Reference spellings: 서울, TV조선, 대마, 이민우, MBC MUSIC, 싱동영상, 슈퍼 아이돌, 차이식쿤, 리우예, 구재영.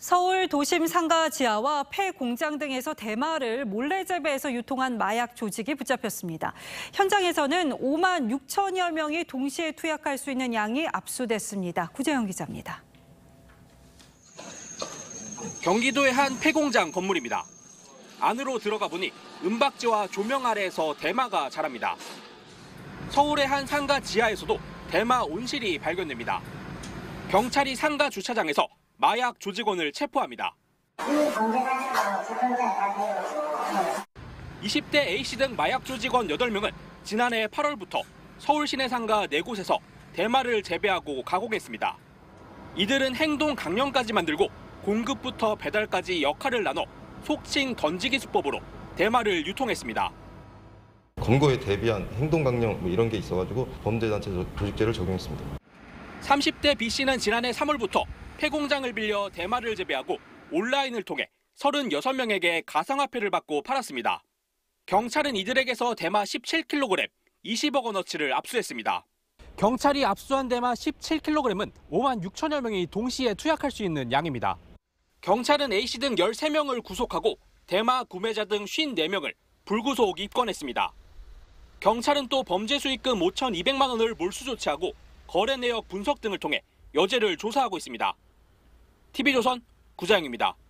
서울 도심 상가 지하와 폐공장 등에서 대마를 몰래 재배해서 유통한 마약 조직이 붙잡혔습니다. 현장에서는 5만 6천여 명이 동시에 투약할 수 있는 양이 압수됐습니다. 구재영 기자입니다. 경기도의 한 폐공장 건물입니다. 안으로 들어가 보니 은박지와 조명 아래에서 대마가 자랍니다. 서울의 한 상가 지하에서도 대마 온실이 발견됩니다. 경찰이 상가 주차장에서 마약 조직원을 체포합니다. 20대 A씨 등 마약 조직원 8명은 지난해 8월부터 서울 시내 상가 4곳에서 대마를 재배하고 가공했습니다. 이들은 행동 강령까지 만들고 공급부터 배달까지 역할을 나눠 속칭 던지기 수법으로 대마를 유통했습니다. 검거에 대비한 행동 강령 이런 게 있어가지고 범죄단체 조직죄를 적용했습니다. 30대 B씨는 지난해 3월부터 폐공장을 빌려 대마를 재배하고 온라인을 통해 36명에게 가상화폐를 받고 팔았습니다. 경찰은 이들에게서 대마 17kg, 20억 원어치를 압수했습니다. 경찰이 압수한 대마 17kg은 5만 6천여 명이 동시에 투약할 수 있는 양입니다. 경찰은 A씨 등 13명을 구속하고 대마 구매자 등 54명을 불구속 입건했습니다. 경찰은 또 범죄 수익금 5,200만 원을 몰수 조치하고 거래 내역 분석 등을 통해 여죄를 조사하고 있습니다. TV조선 구재영입니다.